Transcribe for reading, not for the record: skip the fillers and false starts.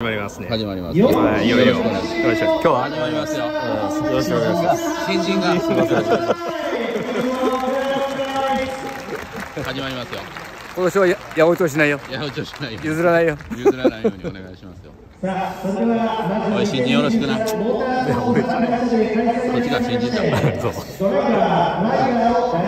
始まりますね。始まります。いよいよ。よろしくお願いします。今日は始まりますよ。よろしくお願いします。新人が始まりますよ。今年は八百長しないよ。八百長しないよ。譲らないよ。譲らないようにお願いしますよ。おい新人よろしくな。こっちが新人だ。そう。